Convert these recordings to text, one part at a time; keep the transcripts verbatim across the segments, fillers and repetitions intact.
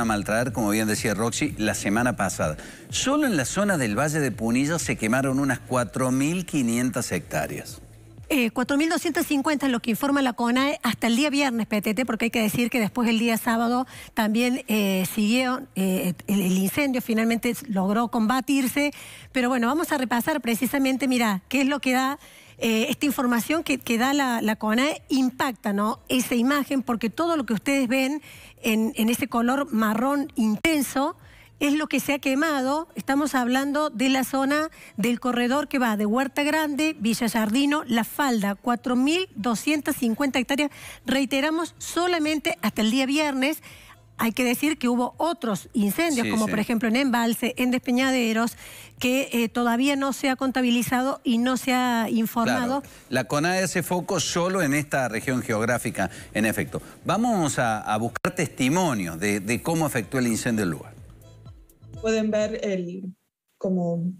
a maltratar, como bien decía Roxy, la semana pasada. Solo en la zona del Valle de Punilla se quemaron unas cuatro mil quinientas hectáreas. Eh, cuatro mil doscientas cincuenta es lo que informa la CONAE hasta el día viernes, Petete, porque hay que decir que después el día sábado también eh, siguió eh, el, el incendio, finalmente logró combatirse. Pero bueno, vamos a repasar precisamente, mirá, qué es lo que da... Eh, esta información que, que da la, la CONAE impacta, ¿no?, esa imagen, porque todo lo que ustedes ven en, en ese color marrón intenso es lo que se ha quemado. Estamos hablando de la zona del corredor que va de Huerta Grande, Villa Giardino, La Falda, cuatro mil doscientas cincuenta hectáreas, reiteramos, solamente hasta el día viernes. Hay que decir que hubo otros incendios, sí, como sí. por ejemplo en Embalse, en Despeñaderos, que eh, todavía no se ha contabilizado y no se ha informado. Claro. La CONAE hace foco solo en esta región geográfica, en efecto. Vamos a, a buscar testimonios de, de cómo afectó el incendio el lugar. Pueden ver el, como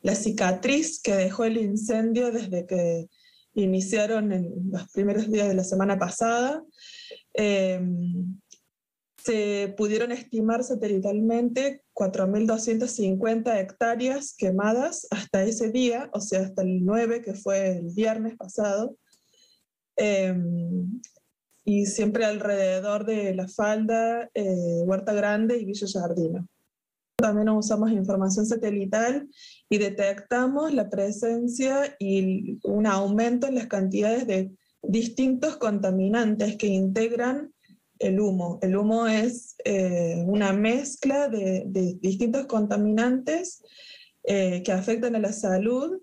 la cicatriz que dejó el incendio desde que iniciaron en los primeros días de la semana pasada. Eh, Se pudieron estimar satelitalmente cuatro mil doscientas cincuenta hectáreas quemadas hasta ese día, o sea, hasta el nueve, que fue el viernes pasado. Eh, y siempre alrededor de La Falda, eh, Huerta Grande y Villa Giardino. También usamos información satelital y detectamos la presencia y un aumento en las cantidades de distintos contaminantes que integran el humo. El humo es eh, una mezcla de, de distintos contaminantes eh, que afectan a la salud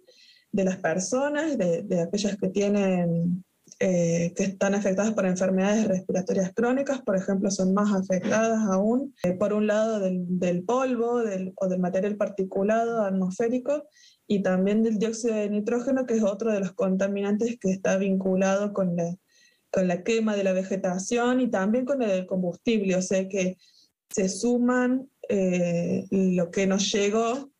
de las personas, de, de aquellas que tienen, eh, que están afectadas por enfermedades respiratorias crónicas, por ejemplo, son más afectadas aún, eh, por un lado del, del polvo del, o del material particulado atmosférico, y también del dióxido de nitrógeno, que es otro de los contaminantes que está vinculado con la con la quema de la vegetación y también con el combustible, o sea que se suman eh, lo que nos llegó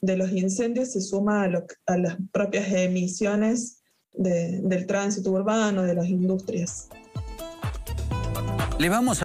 de los incendios, se suma a, lo, a las propias emisiones de, del tránsito urbano, de las industrias. Le vamos a